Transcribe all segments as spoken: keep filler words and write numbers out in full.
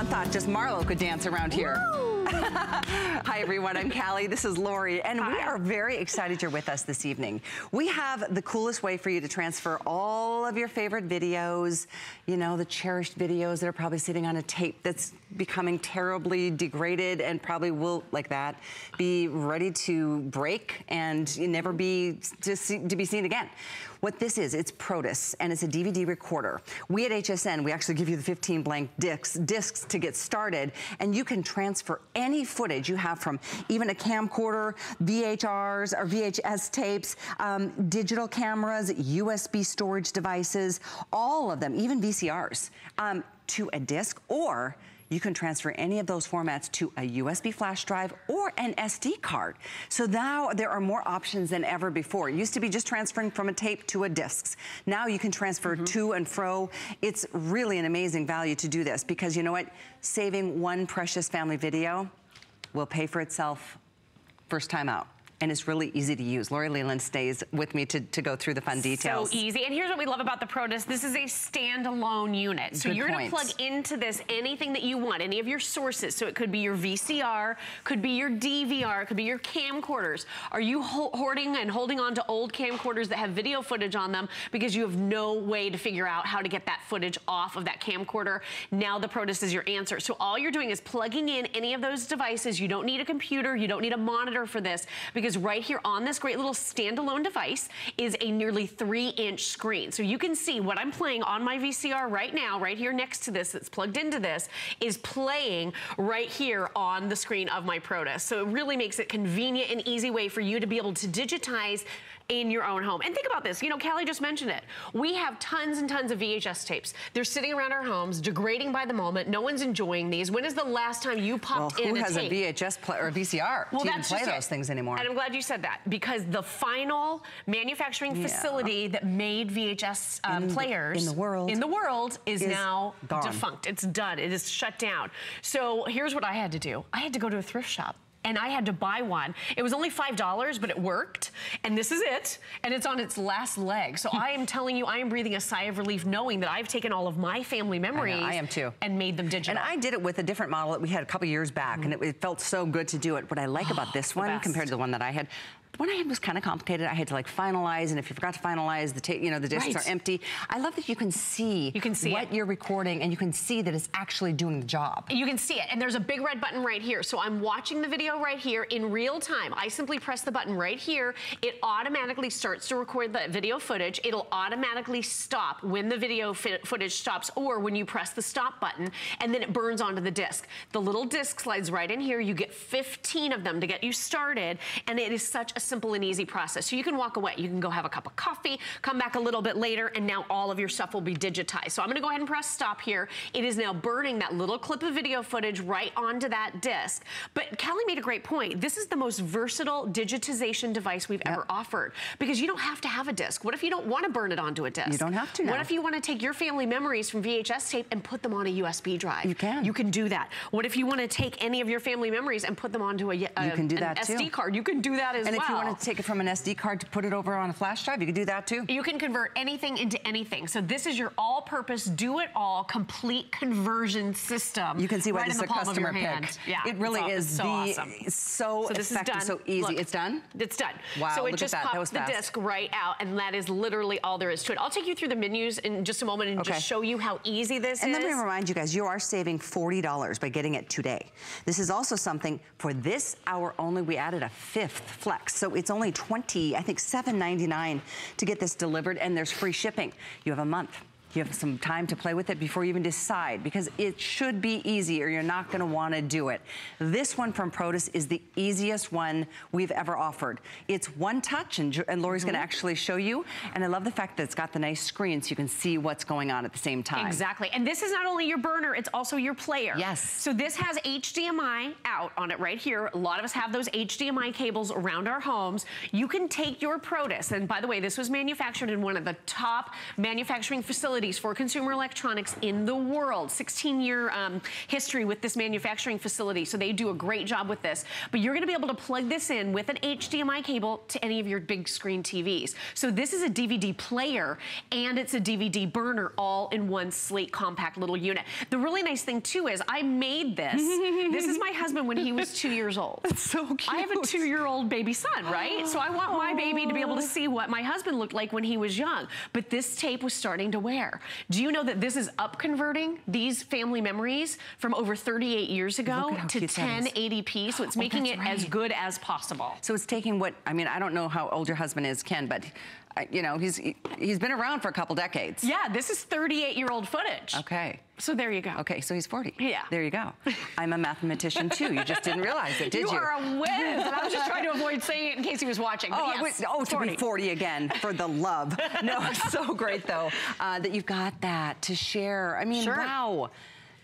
Someone thought just Marlo could dance around here. Hi everyone, I'm Callie, this is Lori, and Hi. We are very excited you're with us this evening. We have the coolest way for you to transfer all of your favorite videos, you know, the cherished videos that are probably sitting on a tape that's becoming terribly degraded and probably will, like that, be ready to break and never be to, see, to be seen again. What this is, it's Protis, and it's a D V D recorder. We at H S N, we actually give you the fifteen blank discs, discs to get started, and you can transfer any footage you have from even a camcorder, V H Rs or V H S tapes, um, digital cameras, U S B storage devices, all of them, even V C Rs, um, to a disc, or you can transfer any of those formats to a U S B flash drive or an S D card. So now there are more options than ever before. It used to be just transferring from a tape to a disc. Now you can transfer mm-hmm. to and fro. It's really an amazing value to do this because you know what? Saving one precious family video will pay for itself first time out. And it's really easy to use. Lori Leland stays with me to, to go through the fun details. So easy. And here's what we love about the Protis. This is a standalone unit. So Good you're going to plug into this anything that you want, any of your sources. So it could be your V C R, could be your D V R, could be your camcorders. Are you ho hoarding and holding on to old camcorders that have video footage on them because you have no way to figure out how to get that footage off of that camcorder? Now the Protis is your answer. So all you're doing is plugging in any of those devices. You don't need a computer. You don't need a monitor for this because right here on this great little standalone device is a nearly three inch screen. So you can see what I'm playing on my V C R right now, right here next to this that's plugged into this, is playing right here on the screen of my Protis. So it really makes it convenient and easy way for you to be able to digitize in your own home. And think about this, you know, Callie just mentioned it. We have tons and tons of V H S tapes. They're sitting around our homes, degrading by the moment. No one's enjoying these. When is the last time you popped well, in a tape? Well, who has a V H S player or V C R well, to even play those it. things anymore? And I'm glad you said that because the final manufacturing yeah. facility that made V H S uh, in players the, in the world, in the world is, is now gone. defunct. It's done, it is shut down. So here's what I had to do. I had to go to a thrift shop and I had to buy one. It was only five dollars, but it worked. And this is it. And it's on its last leg. So I am telling you, I am breathing a sigh of relief knowing that I've taken all of my family memories. I, know, I am too. And made them digital. And I did it with a different model that we had a couple years back. Mm-hmm. And it, it felt so good to do it. What I like about this one best. compared to the one that I had, When I had was kind of complicated. I had to like finalize, and if you forgot to finalize, the tape, you know, the discs right. are empty. I love that you can see you can see what it. you're recording, and you can see that it's actually doing the job. You can see it, and there's a big red button right here. So I'm watching the video right here in real time. I simply press the button right here. It automatically starts to record the video footage. It'll automatically stop when the video footage stops, or when you press the stop button, and then it burns onto the disc. The little disc slides right in here. You get fifteen of them to get you started, and it is such a simple and easy process. So you can walk away. You can go have a cup of coffee, come back a little bit later, and now all of your stuff will be digitized. So I'm gonna go ahead and press stop here. It is now burning that little clip of video footage right onto that disc. But Callie made a great point. This is the most versatile digitization device we've yep. ever offered because you don't have to have a disc. What if you don't wanna burn it onto a disc? You don't have to. What no. if you wanna take your family memories from V H S tape and put them on a U S B drive? You can. You can do that. What if you wanna take any of your family memories and put them onto a, a, you can do that an too. S D card? You can do that as and well. If you want to take it from an S D card to put it over on a flash drive, you can do that too. You can convert anything into anything. So this is your all-purpose, do-it-all, complete conversion system. You can see why right this is a customer pick. Yeah, it really awesome. is so the, awesome. So, so this effective, is done. so easy. Look, it's done? It's done. Wow, so it look just at that. Pops that was the disc right out, and that is literally all there is to it. I'll take you through the menus in just a moment and okay. just show you how easy this and is. And let me remind you guys, you are saving forty dollars by getting it today. This is also something, for this hour only, we added a fifth flex. So it's only twenty, I think seven ninety-nine to get this delivered, and there's free shipping. You have a month. You have some time to play with it before you even decide, because it should be easy or you're not gonna wanna do it. This one from Protis is the easiest one we've ever offered. It's one touch, and, and Lori's mm-hmm. gonna actually show you. And I love the fact that it's got the nice screen so you can see what's going on at the same time. Exactly, and this is not only your burner, it's also your player. Yes. So this has H D M I out on it right here. A lot of us have those H D M I cables around our homes. You can take your Protis, and by the way, this was manufactured in one of the top manufacturing facilities facilities for consumer electronics in the world. sixteen year um, history with this manufacturing facility, so they do a great job with this. But you're gonna be able to plug this in with an H D M I cable to any of your big screen T Vs. So this is a D V D player and it's a D V D burner all in one sleek, compact little unit. The really nice thing too is I made this. This is my husband when he was two years old. It's so cute. I have a two-year-old baby son, right? So I want my baby to be able to see what my husband looked like when he was young. But this tape was starting to wear. Do you know that this is up converting these family memories from over thirty-eight years ago to ten eighty p? So it's oh, making it right. as good as possible. So it's taking what, I mean, I don't know how old your husband is, Ken, but you know, he's he's been around for a couple decades. Yeah, this is thirty-eight year old footage. Okay. So there you go. Okay, so he's forty. Yeah. There you go. I'm a mathematician too. You just didn't realize it, did you? You are a whiz. And I was just trying to avoid saying it in case he was watching. Oh, yes, oh to be forty again, for the love. No, it's so great though uh, that you've got that to share. I mean, sure. Wow,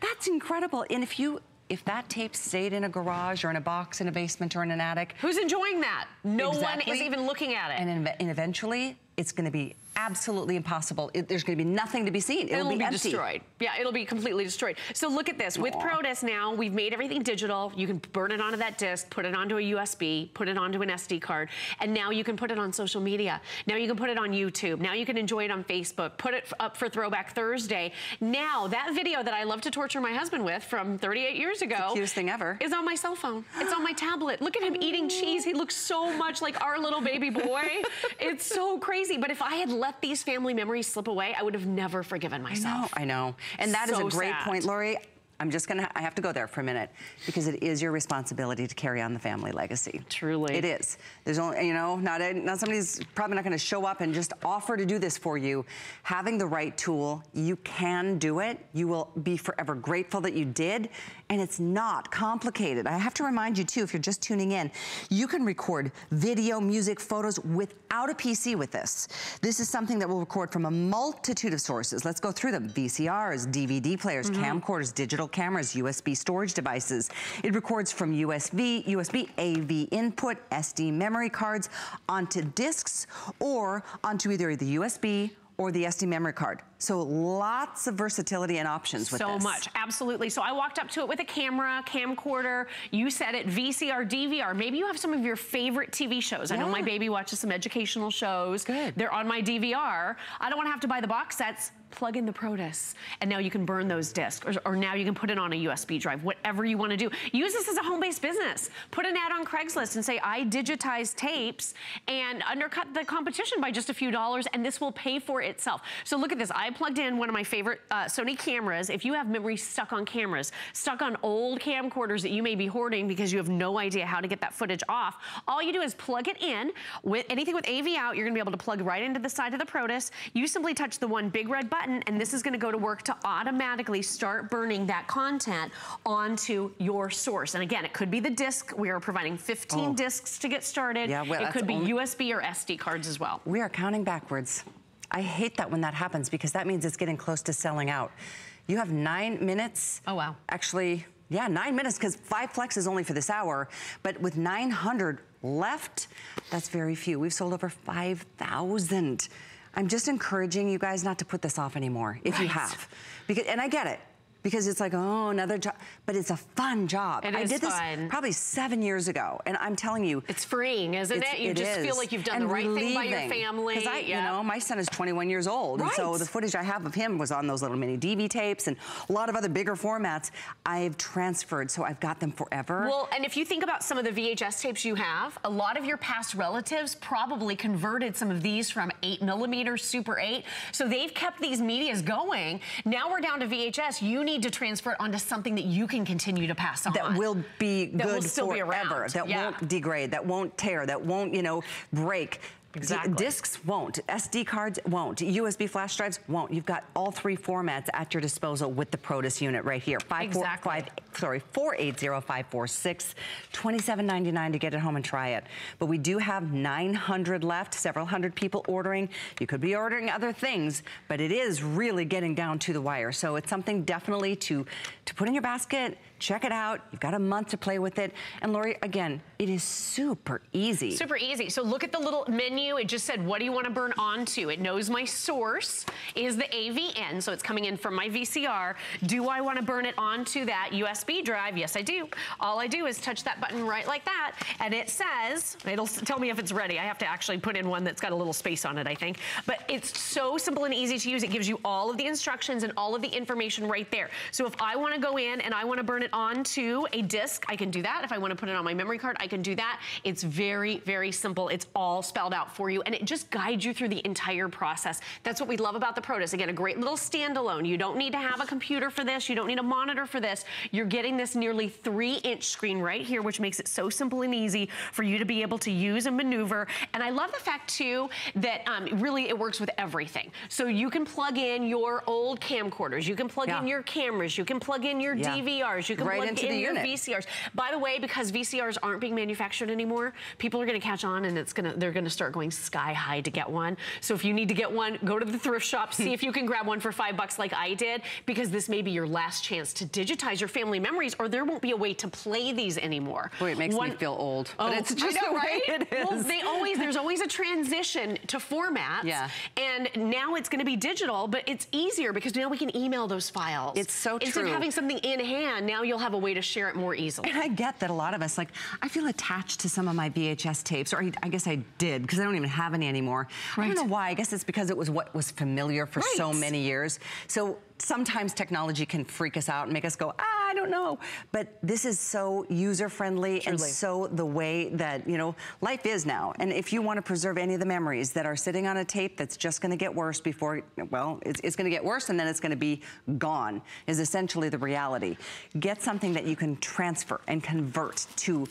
that's incredible. And if you. If that tape stayed in a garage or in a box in a basement or in an attic. Who's enjoying that? No exactly. one is even looking at it. And, and eventually, it's gonna be absolutely impossible. It, there's gonna be nothing to be seen. It'll, it'll be, be empty. destroyed. Yeah, it'll be completely destroyed. So look at this. Aww. With Protis now, we've made everything digital. You can burn it onto that disc, put it onto a U S B, put it onto an S D card, and now you can put it on social media. Now you can put it on YouTube. Now you can enjoy it on Facebook. Put it up for Throwback Thursday. Now, that video that I love to torture my husband with from thirty-eight years ago. It's the cutest thing ever. Is on my cell phone. It's on my tablet. Look at him eating cheese. He looks so much like our little baby boy. It's so crazy, but if I had let these family memories slip away, I would have never forgiven myself. I know, I know. And that so is a great sad. point, Lori. I'm just gonna, I have to go there for a minute because it is your responsibility to carry on the family legacy. Truly. It is. There's only, you know, not, a, not somebody's probably not gonna show up and just offer to do this for you. Having the right tool, you can do it. You will be forever grateful that you did. And it's not complicated. I have to remind you too, if you're just tuning in, you can record video, music, photos without a P C with this. This is something that will record from a multitude of sources. Let's go through them. V C Rs, D V D players, mm-hmm. camcorders, digital cameras, U S B storage devices. It records from U S B, U S B A V input, S D memory cards, onto discs, or onto either the U S B or the S D memory card. So lots of versatility and options with this. So much, absolutely. So I walked up to it with a camera, camcorder, you said it, V C R, D V R. Maybe you have some of your favorite T V shows. Yeah. I know my baby watches some educational shows. Good. They're on my D V R. I don't wanna have to buy the box sets. Plug in the Protis, and now you can burn those discs, or, or now you can put it on a U S B drive, whatever you wanna do. Use this as a home-based business. Put an ad on Craigslist and say, I digitize tapes, and undercut the competition by just a few dollars, and this will pay for itself. So look at this. I plugged in one of my favorite uh, Sony cameras. If you have memories stuck on cameras, stuck on old camcorders that you may be hoarding because you have no idea how to get that footage off, all you do is plug it in. With anything with A V out, you're gonna be able to plug right into the side of the Protis. You simply touch the one big red button, and this is gonna go to work to automatically start burning that content onto your source. And again, it could be the disc. We are providing fifteen oh. discs to get started. Yeah, well, it could be U S B or S D cards as well. We are counting backwards. I hate that when that happens because that means it's getting close to selling out. You have nine minutes. Oh, wow. Actually, yeah, nine minutes because five flex is only for this hour. But with nine hundred left, that's very few. We've sold over five thousand. I'm just encouraging you guys not to put this off anymore if right. you have. Because, and I get it, because it's like, oh, another job, but it's a fun job. It I is did fun. This probably seven years ago, and I'm telling you. It's freeing, isn't it's, it? You it just is. feel like you've done and the right relieving. thing by your family. Because I, yeah. you know, my son is twenty-one years old, right. and so the footage I have of him was on those little mini D V tapes and a lot of other bigger formats. I've transferred, so I've got them forever. Well, and if you think about some of the V H S tapes you have, a lot of your past relatives probably converted some of these from eight millimeter, Super eight, so they've kept these medias going. Now we're down to V H S. You need to transfer it onto something that you can continue to pass on. That will be good forever. That will still be around. That won't degrade, that won't tear, that won't, you know, break. Exactly. Discs won't, S D cards won't, U S B flash drives won't. You've got all three formats at your disposal with the Protis unit right here. Five, exactly. Four, five, sorry, four eight zero five four six, twenty-seven ninety-nine to get it home and try it. But we do have nine hundred left, several hundred people ordering. You could be ordering other things, but it is really getting down to the wire. So it's something definitely to, to put in your basket. Check it out. You've got a month to play with it. And Lori, again, it is super easy. Super easy. So look at the little menu you. It just said, what do you want to burn onto? It knows my source is the A V N, so it's coming in from my V C R. Do I want to burn it onto that U S B drive? Yes, I do. All I do is touch that button right like that, and it says, it'll tell me if it's ready. I have to actually put in one that's got a little space on it, I think. But it's so simple and easy to use. It gives you all of the instructions and all of the information right there. So if I want to go in and I want to burn it onto a disk, I can do that. If I want to put it on my memory card, I can do that. It's very, very simple. It's all spelled out for you, and it just guides you through the entire process. That's what we love about the Protis. Again, a great little standalone. You don't need to have a computer for this. You don't need a monitor for this. You're getting this nearly three-inch screen right here, which makes it so simple and easy for you to be able to use and maneuver. And I love the fact, too, that um, really it works with everything. So you can plug in your old camcorders. You can plug yeah. in your cameras. You can plug in your yeah. D V Rs. You can right plug into in the your unit. V C Rs. By the way, because V C Rs aren't being manufactured anymore, people are going to catch on, and it's going to they're going to start going sky high to get one. So if you need to get one, go to the thrift shop, see if you can grab one for five bucks like I did, because this may be your last chance to digitize your family memories, or there won't be a way to play these anymore. Boy, it makes one, me feel old. Oh, but it's just know, the way right? it is. Well, they always there's always a transition to formats, yeah. and now it's going to be digital, but it's easier because now we can email those files. It's so true. Instead of having something in hand, now you'll have a way to share it more easily. And I get that a lot of us, like, I feel attached to some of my V H S tapes, or I, I guess I did, because I don't even have any anymore. Right. I don't know why. I guess it's because it was what was familiar for right. so many years. So sometimes technology can freak us out and make us go, ah, I don't know. But this is so user-friendly and so the way that, you know, life is now. And if you want to preserve any of the memories that are sitting on a tape that's just going to get worse before, well, it's, it's going to get worse and then it's going to be gone, is essentially the reality. Get something that you can transfer and convert to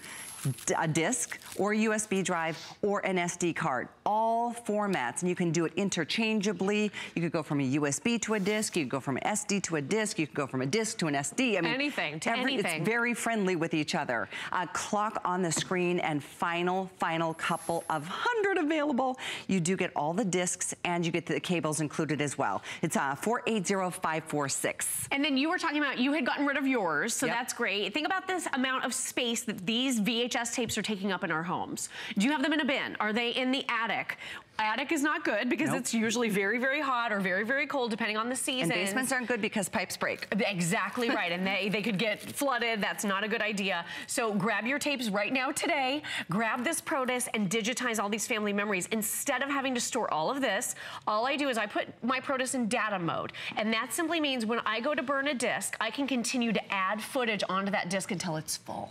a disc or a U S B drive or an S D card, all formats, and you can do it interchangeably. You could go from a U S B to a disc, you could go from an S D to a disc, you could go from a disc to an S D. I mean, anything to every, anything. It's very friendly with each other. A clock on the screen, and final, final couple of hundred available. You do get all the discs and you get the cables included as well. It's uh, four eight zero five four six. And then you were talking about you had gotten rid of yours, so yep. that's great. Think about this amount of space that these V H S tapes are taking up in our homes. Do you have them in a bin? Are they in the attic? Attic is not good because nope. it's usually very, very hot or very, very cold depending on the season. And basements aren't good because pipes break. Exactly right. And they, they could get flooded. That's not a good idea. So grab your tapes right now today. Grab this Protis and digitize all these family memories. Instead of having to store all of this, all I do is I put my Protis in data mode. And that simply means when I go to burn a disc, I can continue to add footage onto that disc until it's full.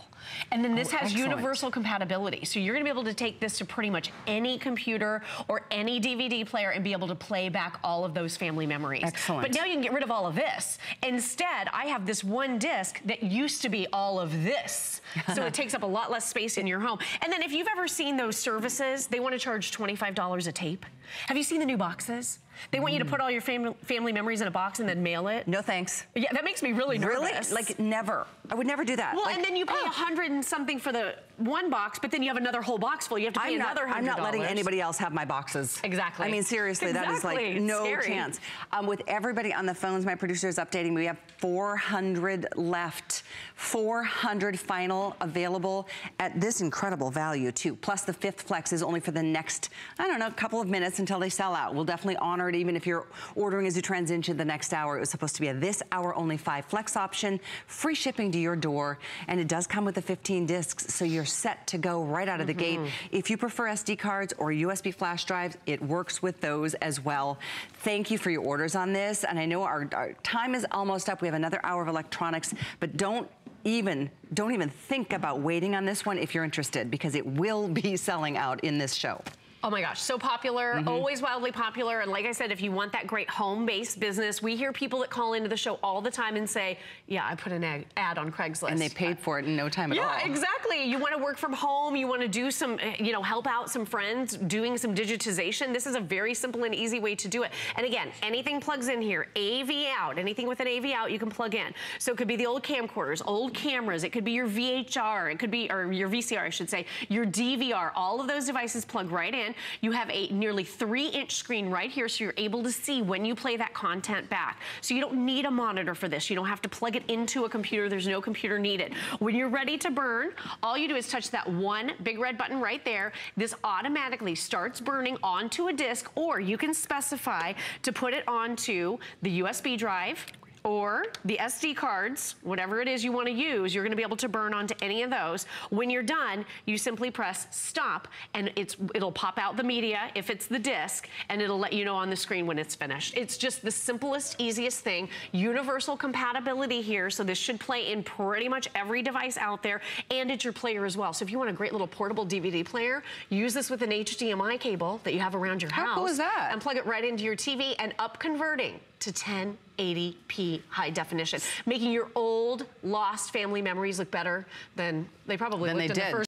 And then this oh, has excellent. universal compatibility. So you're going to be able to take this to pretty much any computer or or any D V D player and be able to play back all of those family memories. Excellent. But now you can get rid of all of this. Instead, I have this one disc that used to be all of this. So it takes up a lot less space in your home. And then if you've ever seen those services, they want to charge twenty-five dollars a tape. Have you seen the new boxes? They want mm. you to put all your fam family memories in a box and then mail it. No thanks. Yeah, that makes me really nervous. Really? Like, never. I would never do that. Well, like, and then you pay a oh. hundred and something for the one box, but then you have another whole box full. You have to pay I'm another hundred dollars. I'm not letting anybody else have my boxes. Exactly. I mean, seriously, exactly. that is like no Scary. chance. Um, with everybody on the phones, my producer is updating me. We have four hundred left. four hundred final available at this incredible value, too. Plus, the fifth flex is only for the next, I don't know, couple of minutes until they sell out. We'll definitely honor it, even if you're ordering as you transition into the next hour. It was supposed to be a this hour only five flex option, free shipping to your door, and it does come with the fifteen discs, so you're set to go right out of mm-hmm. the gate. If you prefer S D cards or U S B flash drives, it works with those as well. Thank you for your orders on this, and I know our, our time is almost up. We have another hour of electronics, but don't even don't even think about waiting on this one if you're interested, because it will be selling out in this show. Oh my gosh, so popular, mm-hmm. always wildly popular. And like I said, if you want that great home-based business, we hear people that call into the show all the time and say, yeah, I put an ad, ad on Craigslist. And they paid for it in no time at yeah, all. Yeah, exactly. You want to work from home, you want to do some, you know, help out some friends doing some digitization. This is a very simple and easy way to do it. And again, anything plugs in here, A V out, anything with an A V out, you can plug in. So it could be the old camcorders, old cameras, it could be your V H R, it could be, or your V C R, I should say, your D V R, all of those devices plug right in. You have a nearly three inch screen right here, so you're able to see when you play that content back. So you don't need a monitor for this. You don't have to plug it into a computer. There's no computer needed. When you're ready to burn, all you do is touch that one big red button right there. This automatically starts burning onto a disc, or you can specify to put it onto the U S B drive or the S D cards, whatever it is you wanna use. You're gonna be able to burn onto any of those. When you're done, you simply press stop, and it's it'll pop out the media if it's the disc, and it'll let you know on the screen when it's finished. It's just the simplest, easiest thing. Universal compatibility here, so this should play in pretty much every device out there, and it's your player as well. So if you want a great little portable D V D player, use this with an H D M I cable that you have around your house. How cool is that? And plug it right into your T V and up converting to ten eighty p high definition, making your old lost family memories look better than they probably looked in the first